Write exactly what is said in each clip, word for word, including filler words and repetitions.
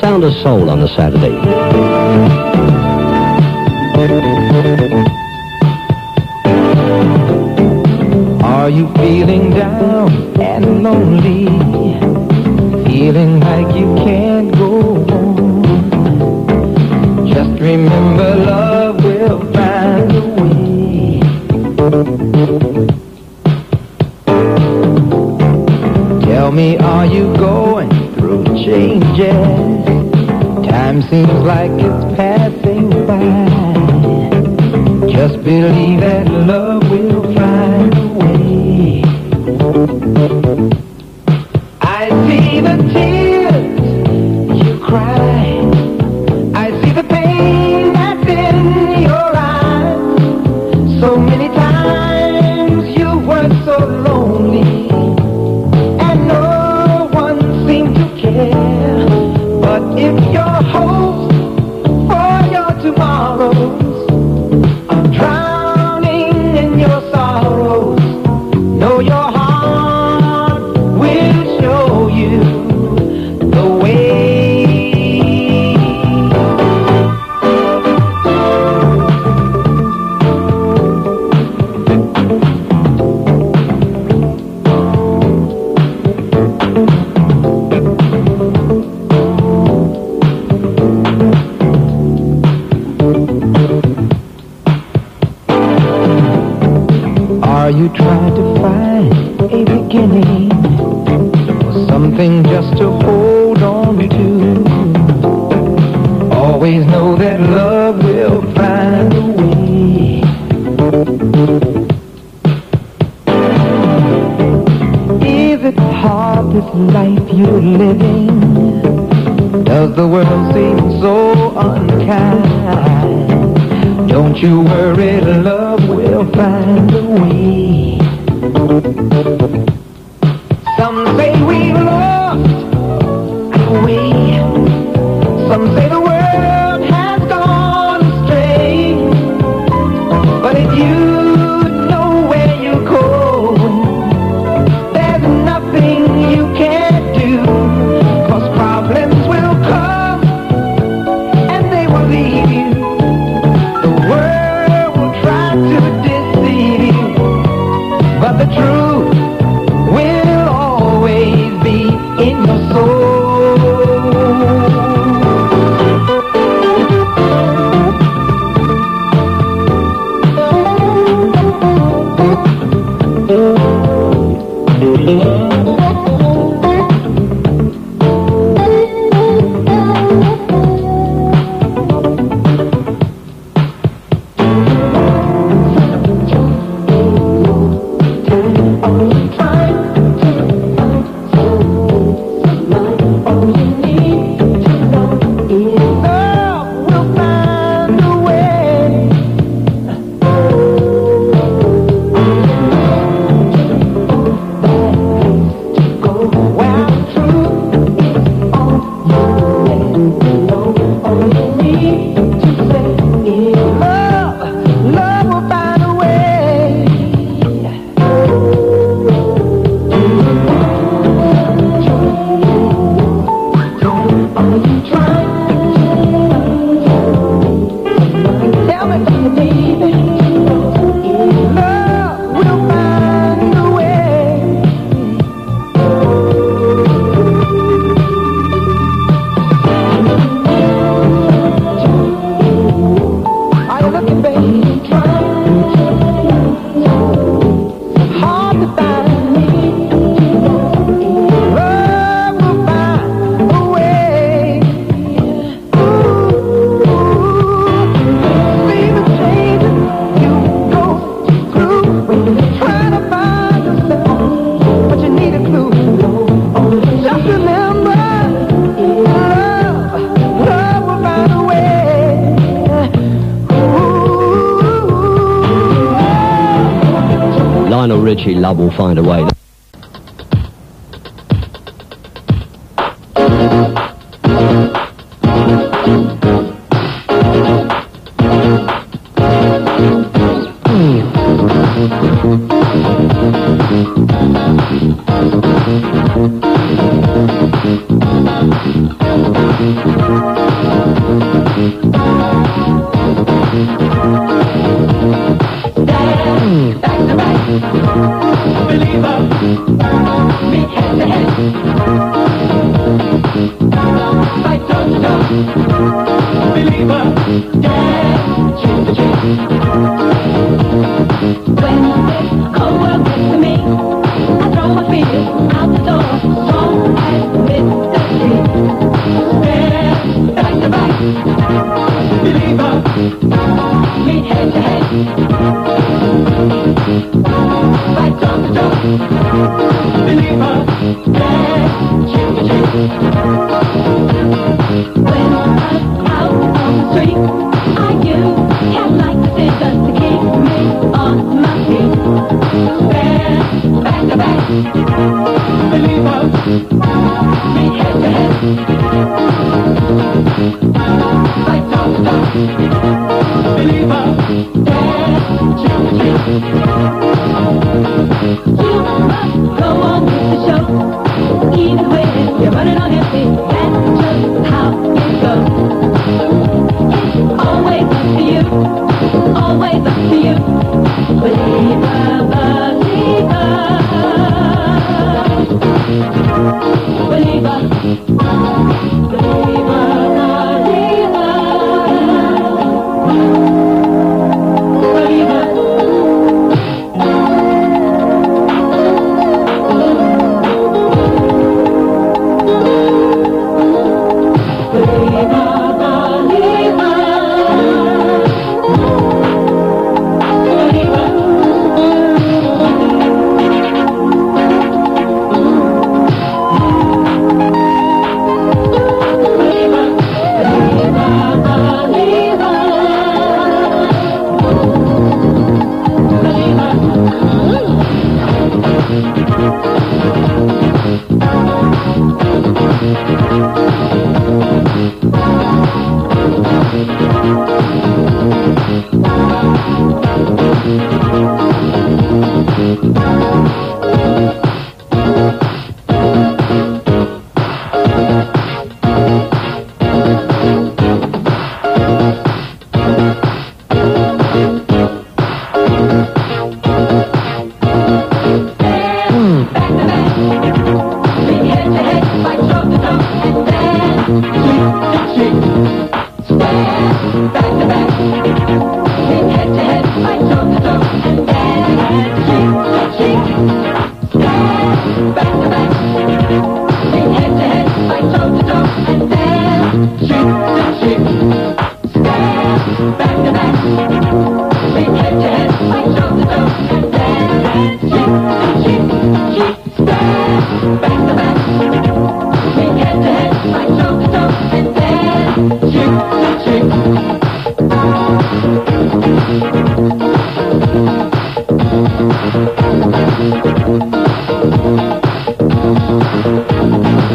Sound of soul on a Saturday. Are you feeling down and lonely? Feeling like you can't go on? Just remember love will find a way. Tell me, are you going through changes? Time seems like it's passing by. Just believe that love will find a way. I see the tears you cry. I see the pain that's in your eyes. So many times you were so lonely, and no one seemed to care. But if your hopes for your tomorrows are drowning in your sorrows, know your heart will show you the way. Are you trying to find a beginning, or something just to hold on to? Always know that love will find a way. Is it hard, this life you're living? Does the world seem so unkind? Don't you worry, love will find a way. Some say we've lost our way. Some say the world has gone astray. But if you know where you're going, there's nothing you can't do. 'Cause problems will come and they will leave you. The world will try to deceive you, but the truth will always be in your soul. Richie, love will find a way.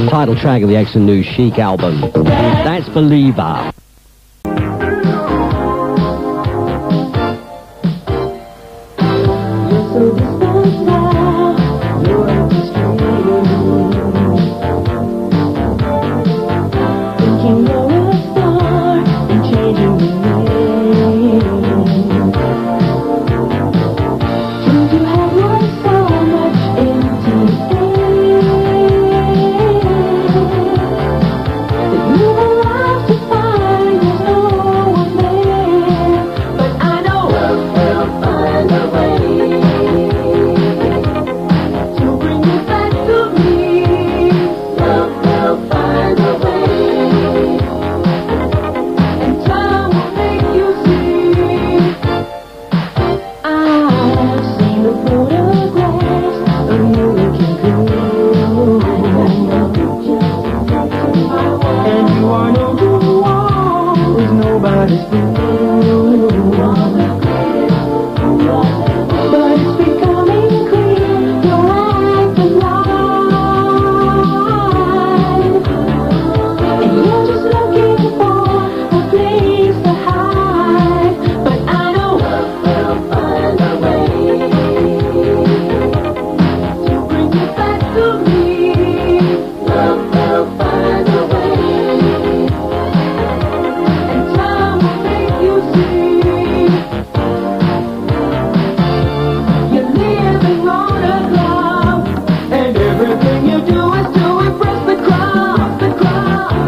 Title track of the X and New Chic album. That's Believer. Bye.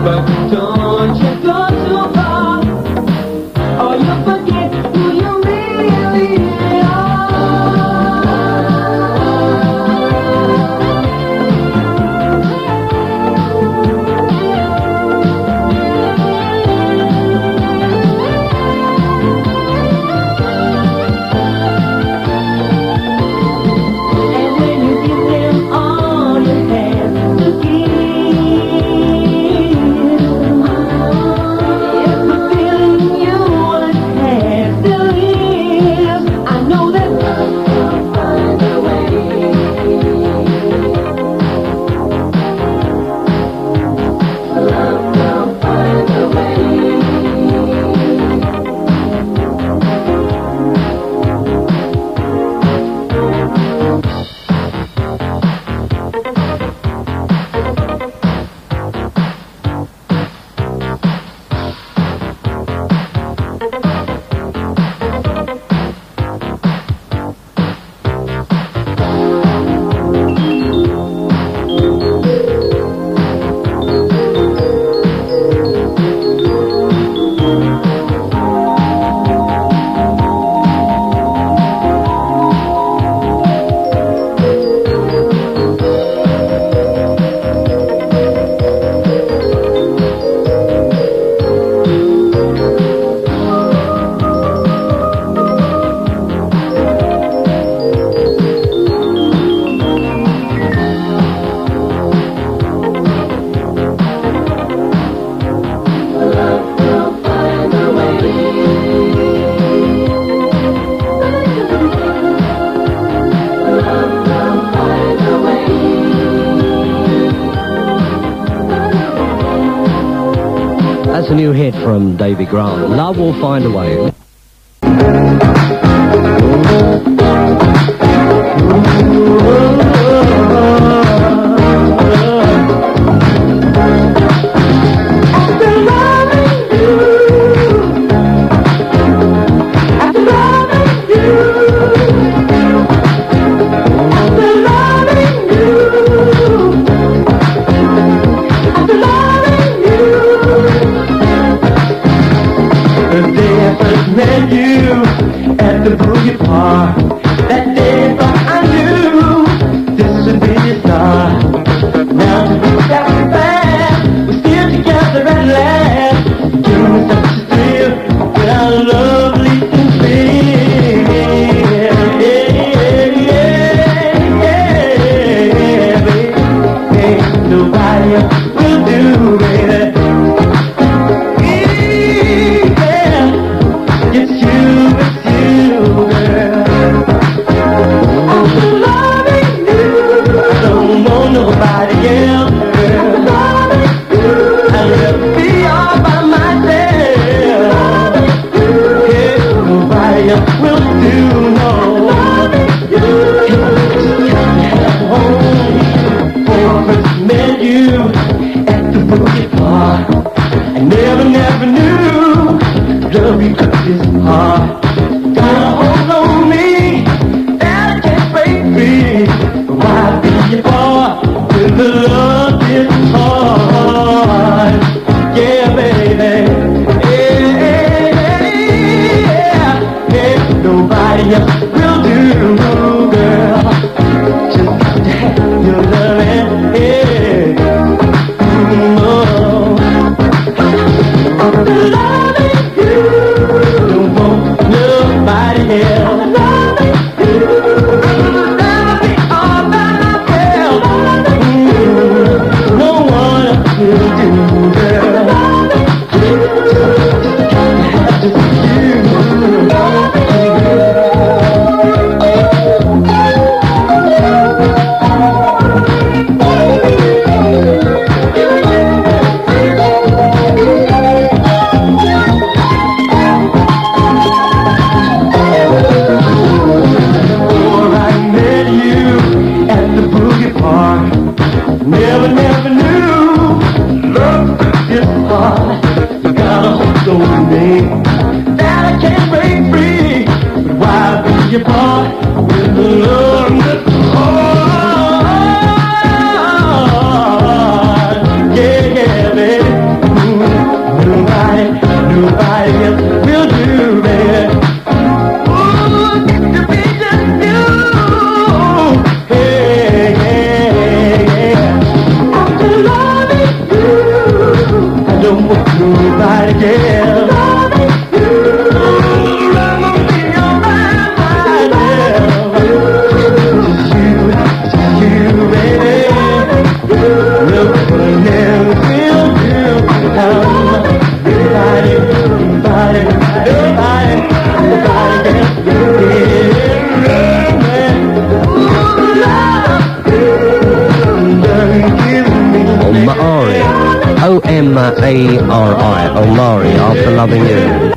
But don't you go too far, or you'll forget who you really are. And when you give them all you have to give, that's a new hit from Davy Grant. Love Will Find a Way. M A R I, Omari, After Loving You.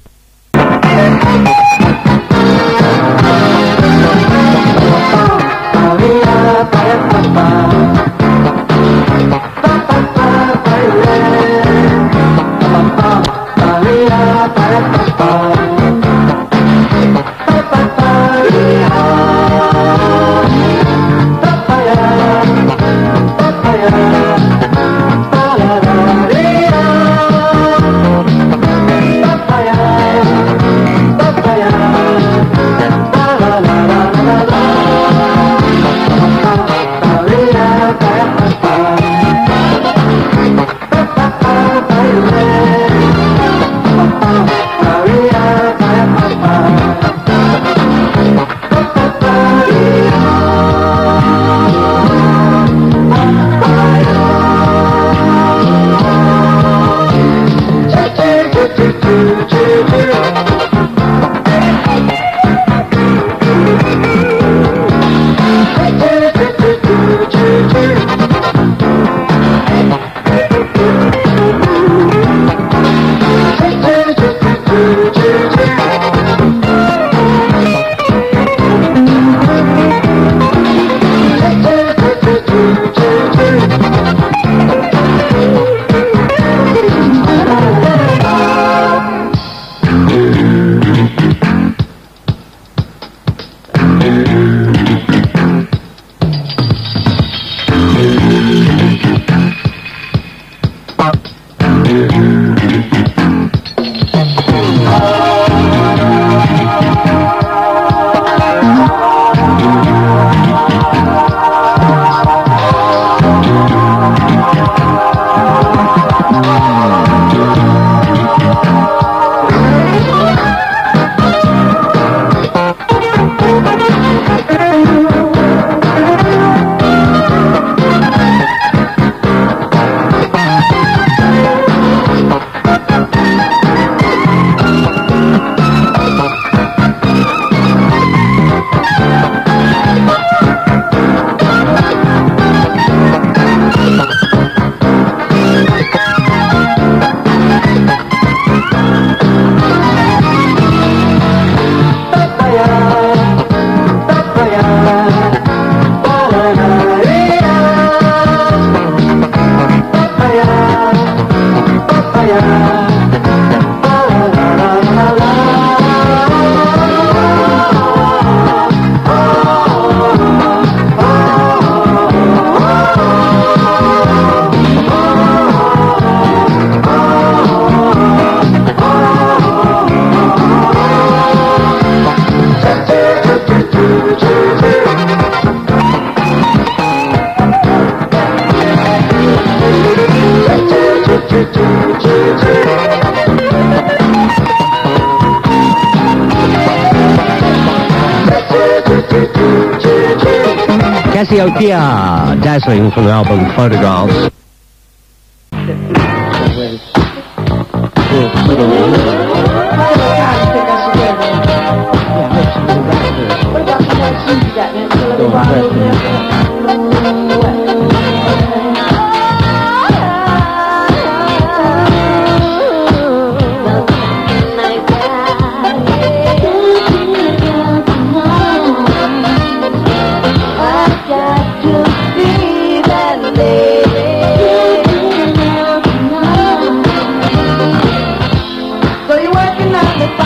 Cassiopeia, dazzling from the album Photographs.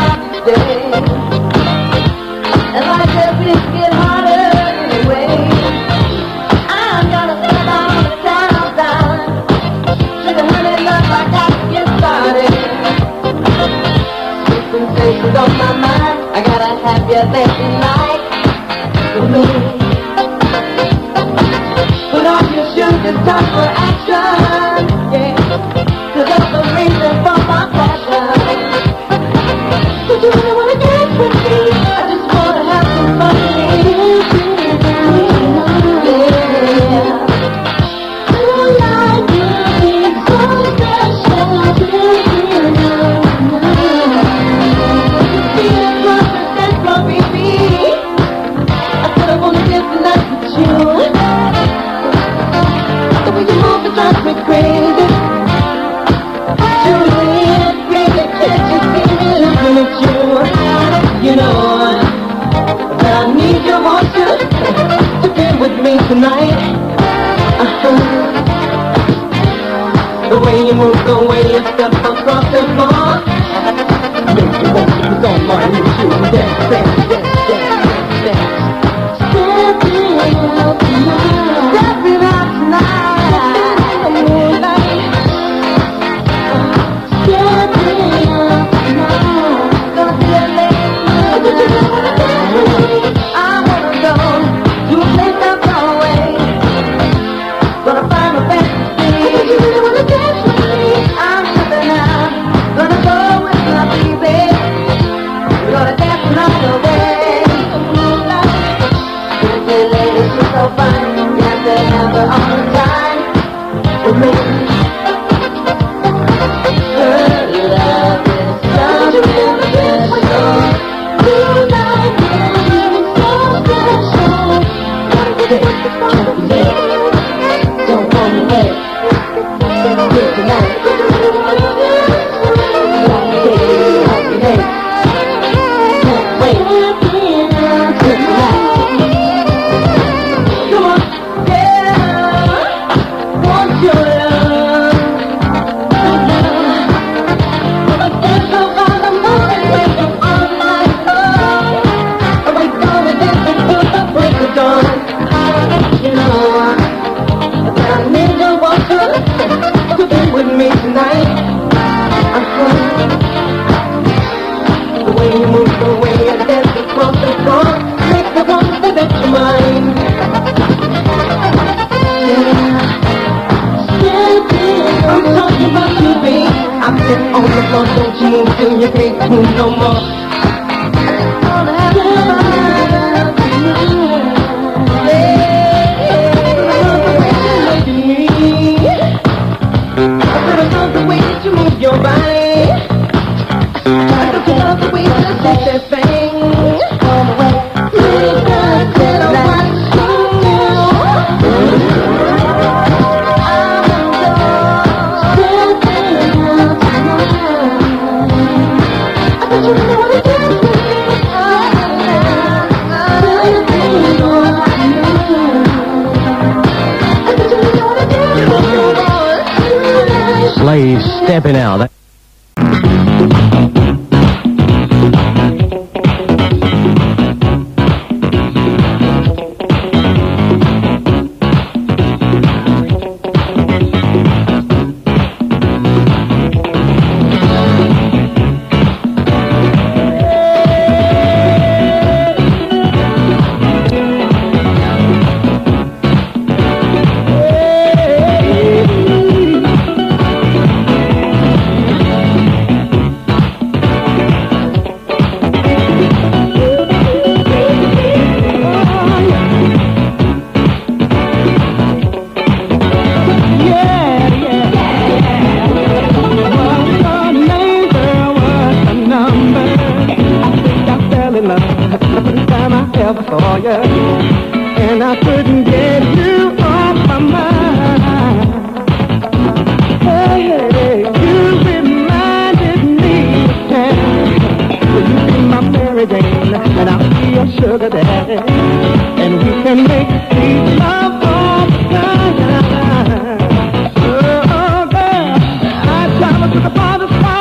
I The way you move, the way you step across the floor, make you want to go on your shoes and dance, dance, dance, dance, dance. Step it out tonight, step it out tonight, in the moonlight. Step it out tonight, gonna be a lady. Oh,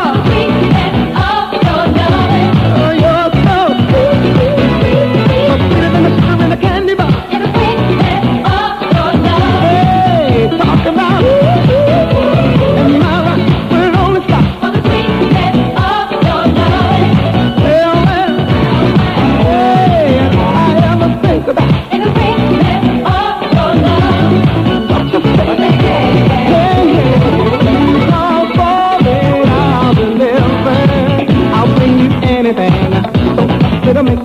don't you just wanna dance with me? I wanna go, you play that far away. Gonna find a fantasy. Oh, don't you really wanna dance? Stepping out. Better than a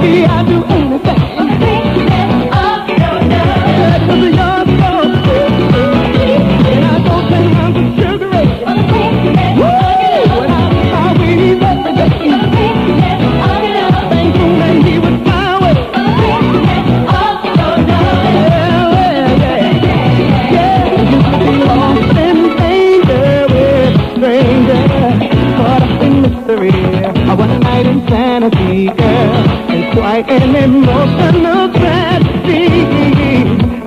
baby, I'll do anything. I'm thinking of your love. That was your fault, and I don't think I'm exaggerating. I'm thinking of your love. And I believe every day. I'm thinking of your love. Thankful that he was my way. I'm thinking of your love. Yeah, yeah, yeah, yeah. Used to be lost and stranger with a stranger, caught up in mystery. I want a night in sanity, girl. Quite an emotional tragedy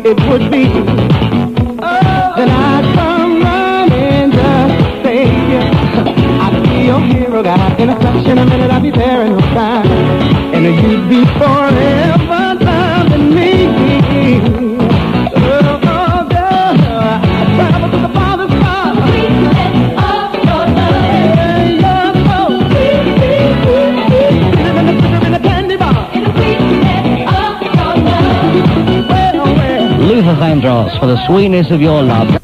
it would be. Oh. Then I'd come running to save you. I'd be your hero, God. In a fraction of a minute, I'd be there in no time. And you'd be forever loving me. Oh, oh, girl. I'd travel to the Father's father. Luther Vandross for the sweetness of your love.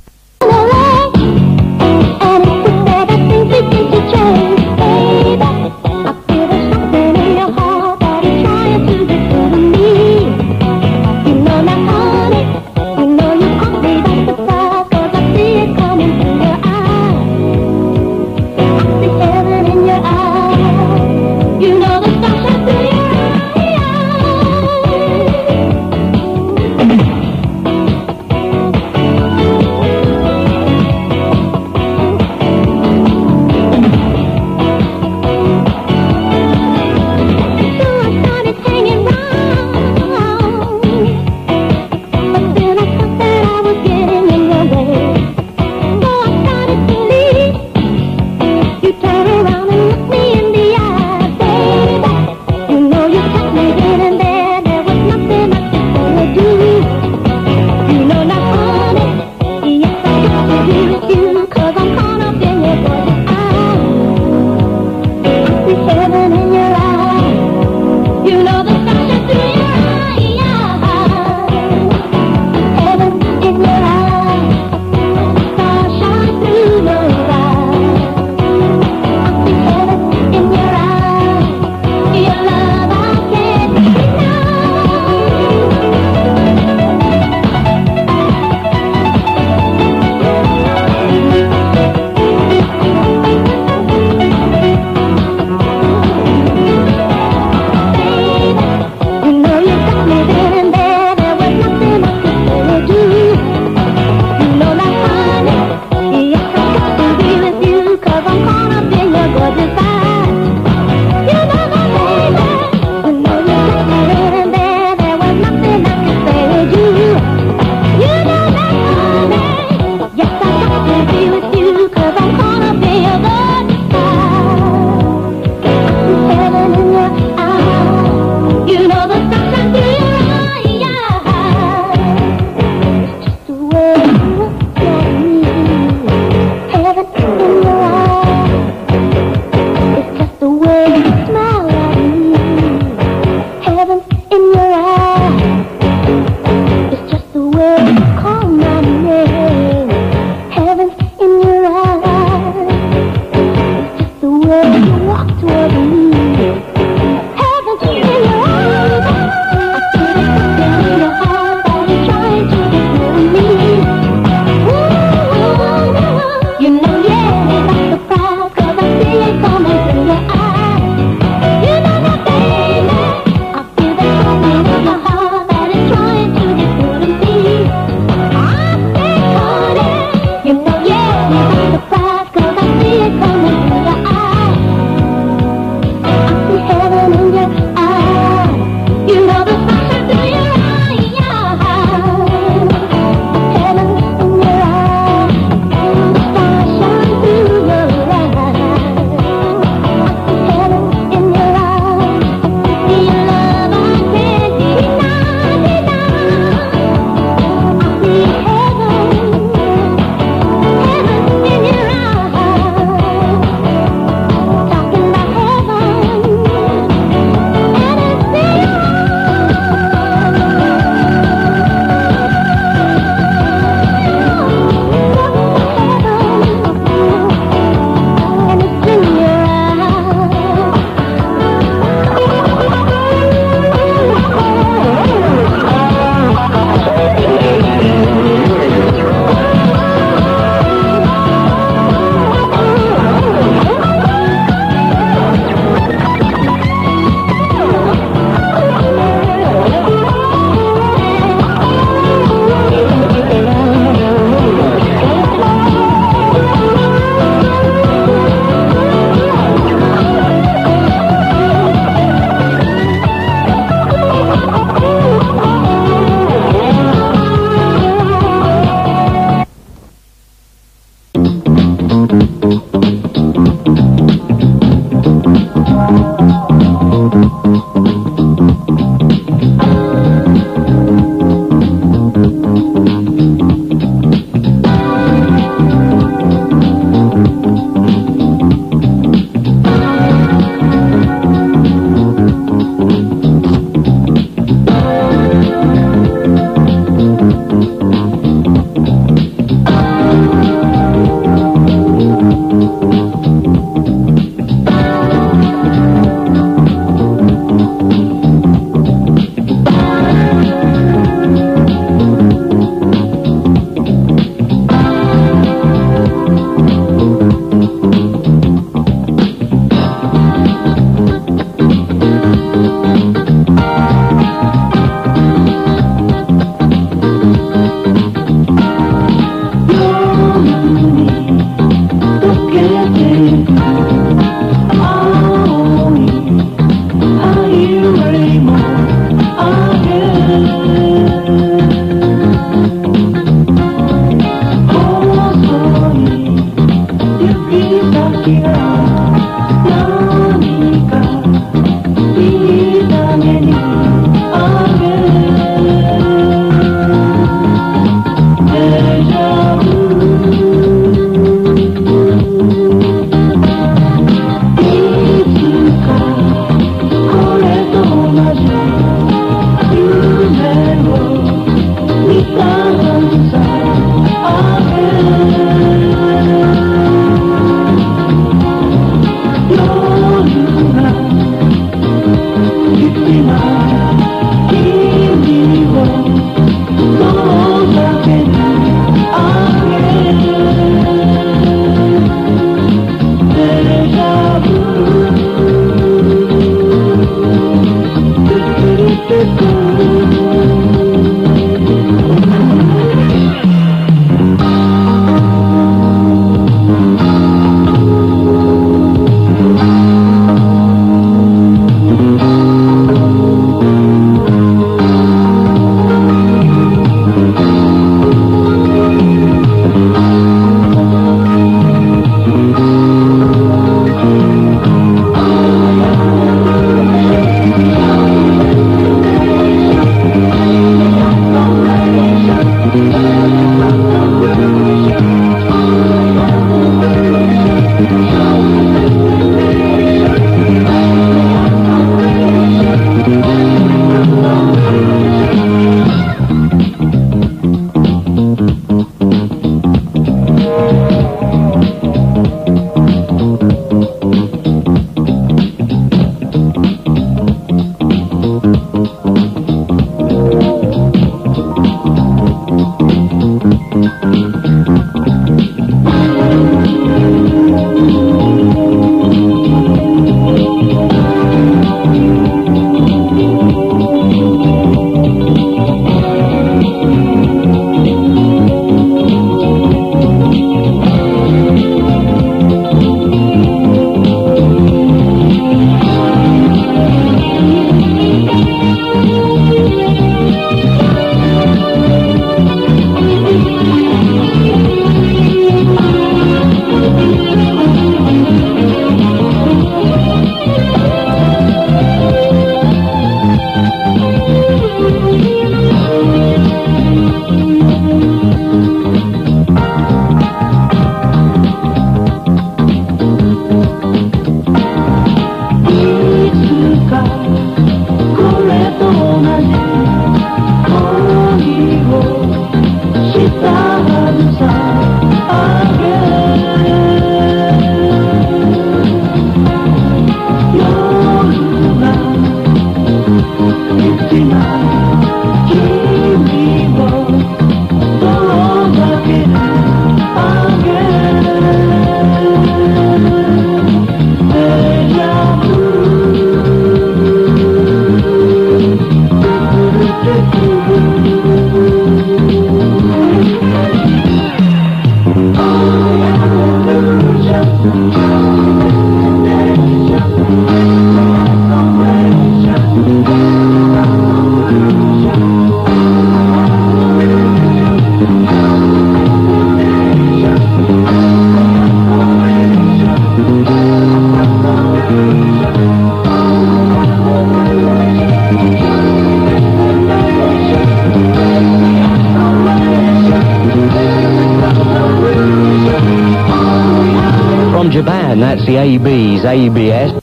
Japan, that's the A B's, A B S.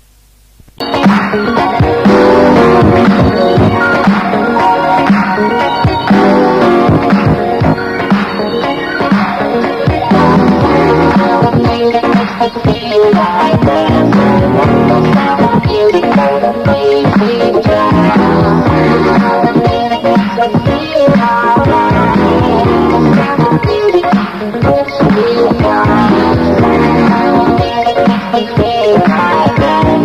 Thank you.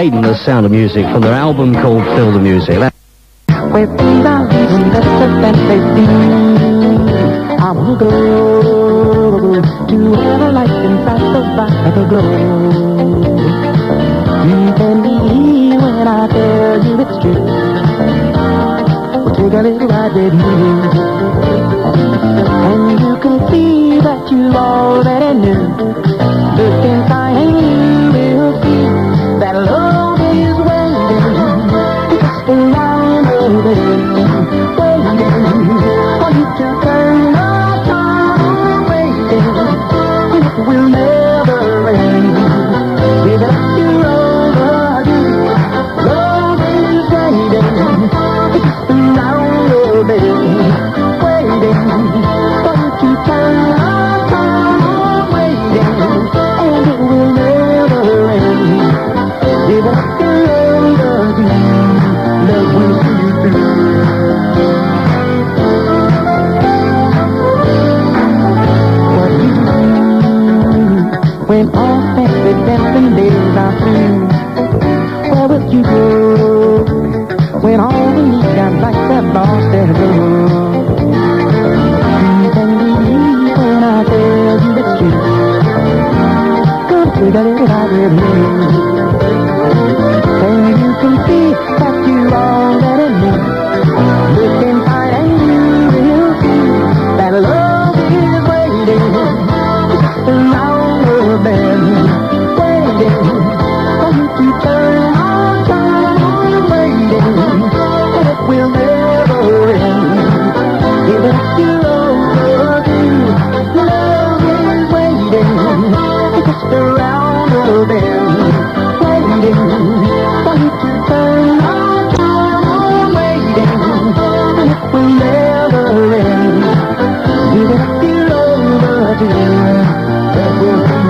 Satan, The Sound of Music, from their album called Fill the Music. I'm glad to have a life inside the Bible. You can believe when I tell you it's true. We'll take a little ride with you, and you can see that you already knew. Look inside and you will see that love is waiting. It's the line of it, waiting for you to turn around, waiting, and it will never end. Without you overdue, love is waiting. It's the line of it, waiting for you to turn around, waiting, and it will never end. Without you overdue, love will see you through. When all fancy dancing days are through, where will you go? When all the neat guys like that lost their goal, you can believe when I tell you it's true. Come take a little ride with me, and you can see that you already knew. Look inside and you will see that love is waiting. It's the waiting for you to turn on, turn on, waiting, and it will never end. Give it up, you overdue. Love is waiting, it's just around the bend. Waiting for you to turn on, turn on, waiting, and it will never end. Give it up, you overdue. That will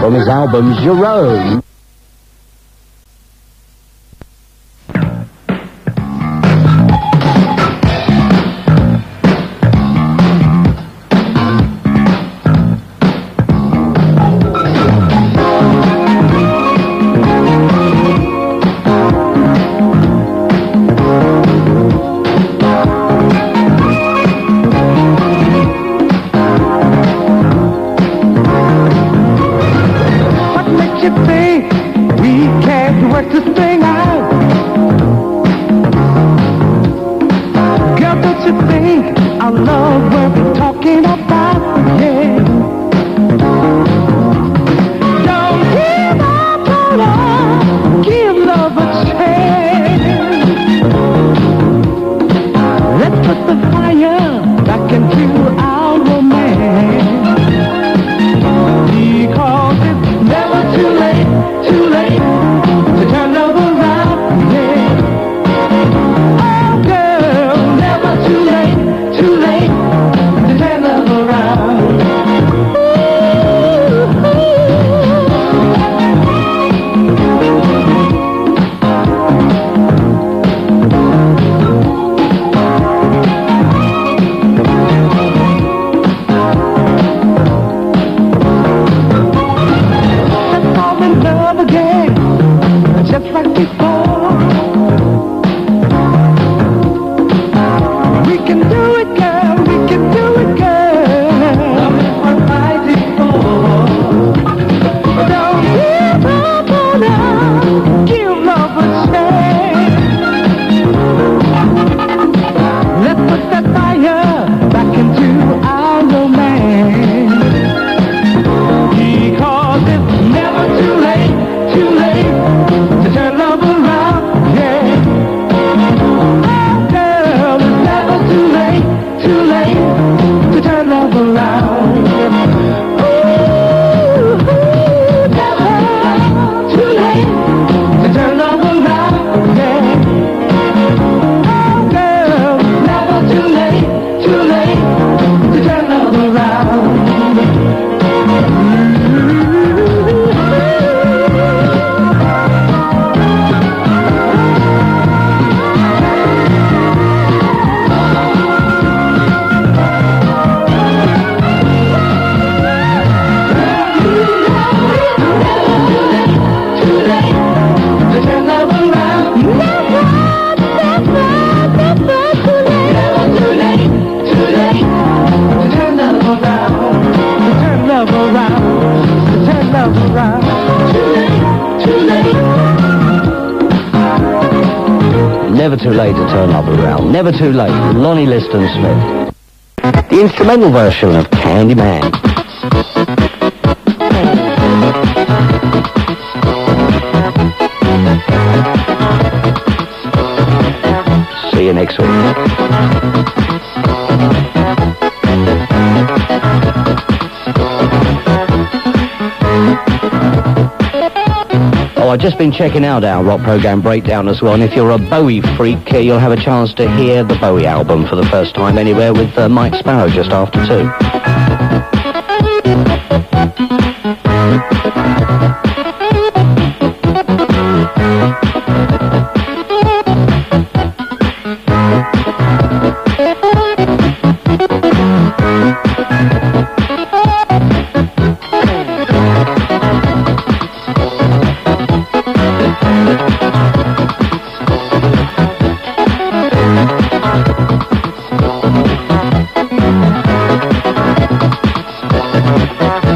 from his album, Jerome. Too late to turn over. never too late to turn up around. Never too late. Lonnie Liston Smith. The instrumental version of Candyman. See you next week. Oh, I've just been checking out our rock programme Breakdown as well, and if you're a Bowie freak, you'll have a chance to hear the Bowie album for the first time anywhere with uh, Mike Sparrow just after two. Thank you.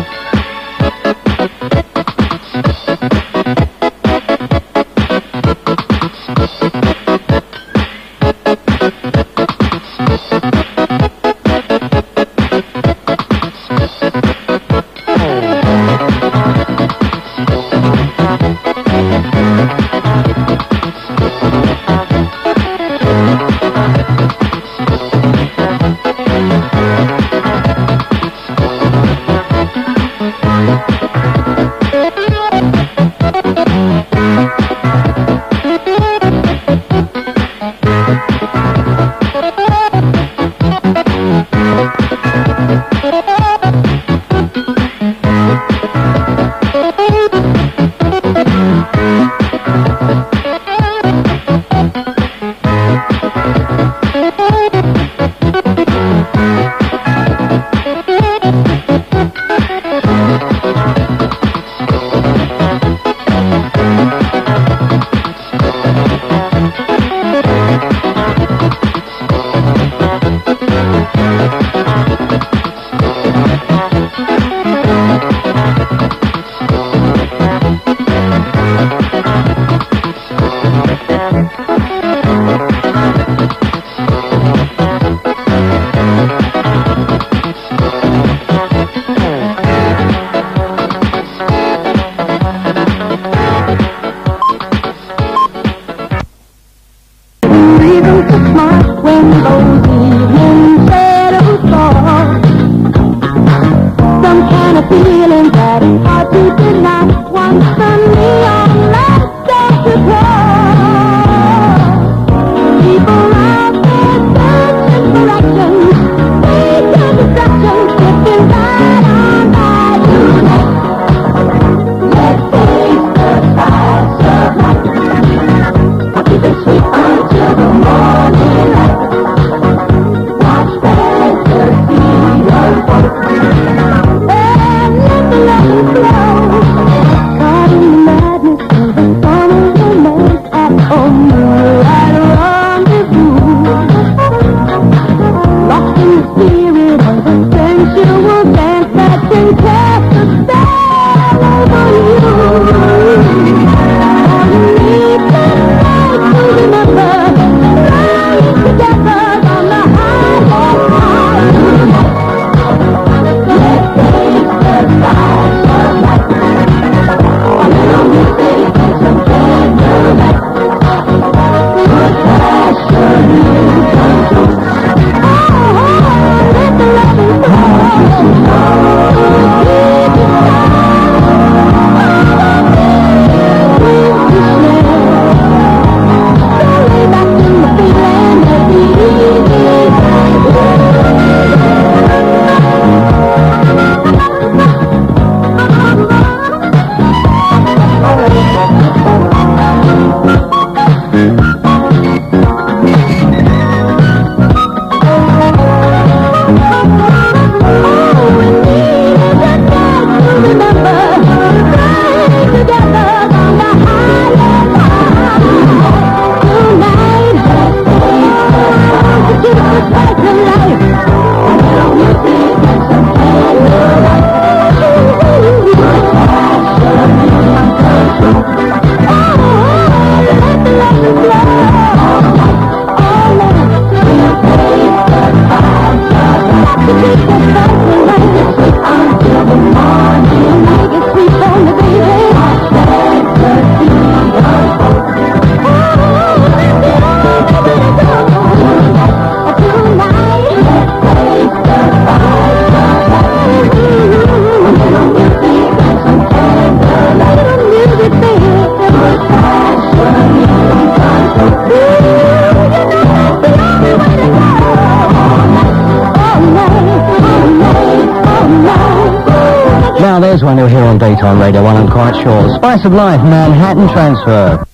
on daytime radio one, I'm quite sure. Spice of Life, Manhattan Transfer.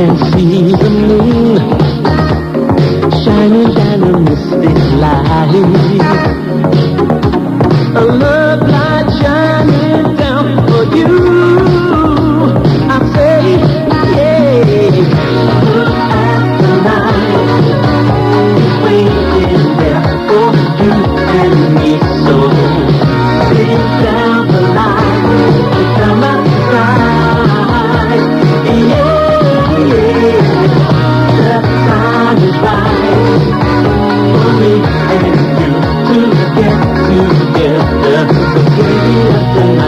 It's Shining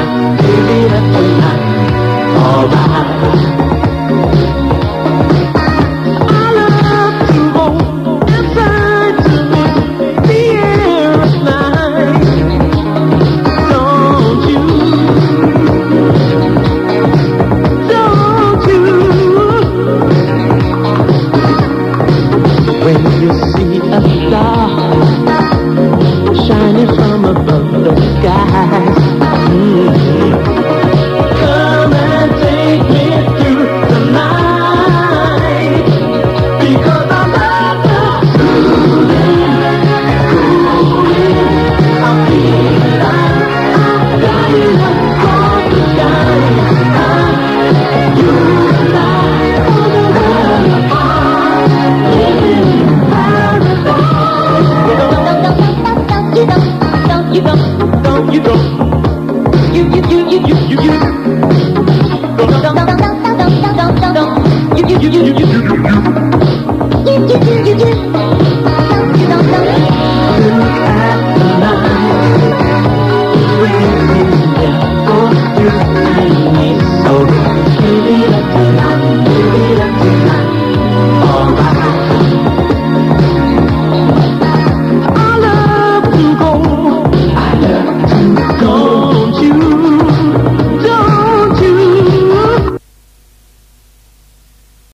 from above the sky.